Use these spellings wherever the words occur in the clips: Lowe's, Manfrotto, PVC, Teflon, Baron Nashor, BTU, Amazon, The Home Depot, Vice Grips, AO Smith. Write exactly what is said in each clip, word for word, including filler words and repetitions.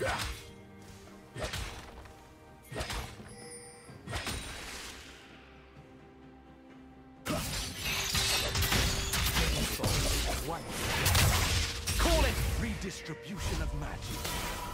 Call it redistribution of magic.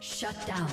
Shut down.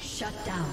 Shut down.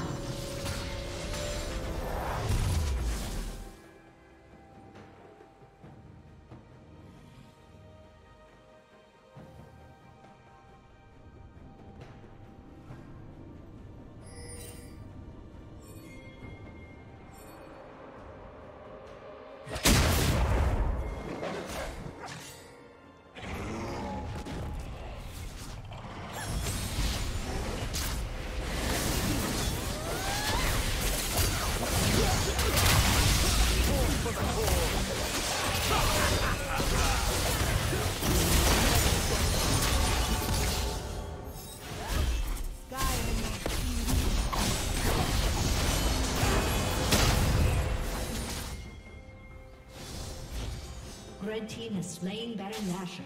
Red team has slain Baron Nashor.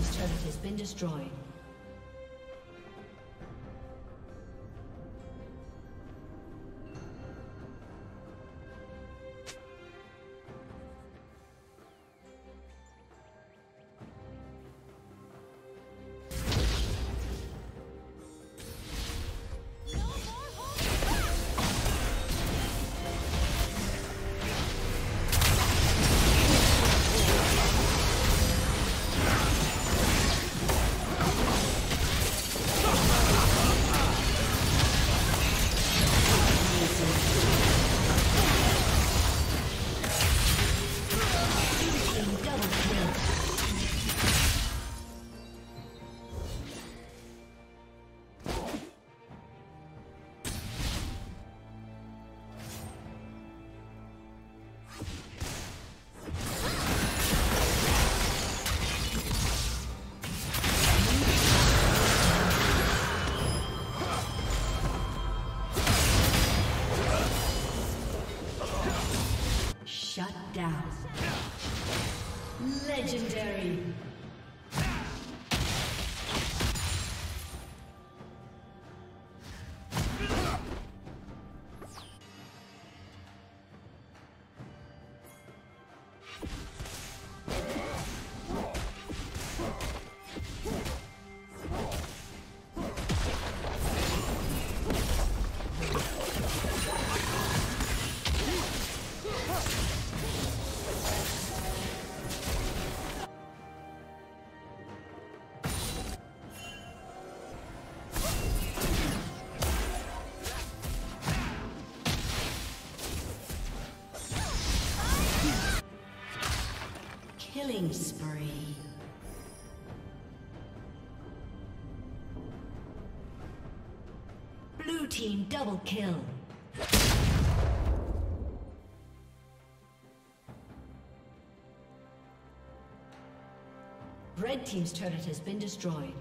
team's turret has been destroyed. Legendary. Killing spree. Blue team double kill. Red team's turret has been destroyed.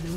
Blue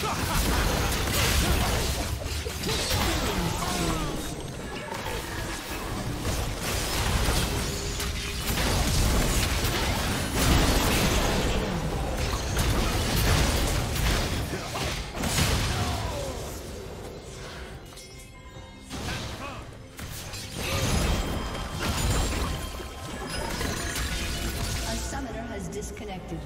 A summoner has disconnected.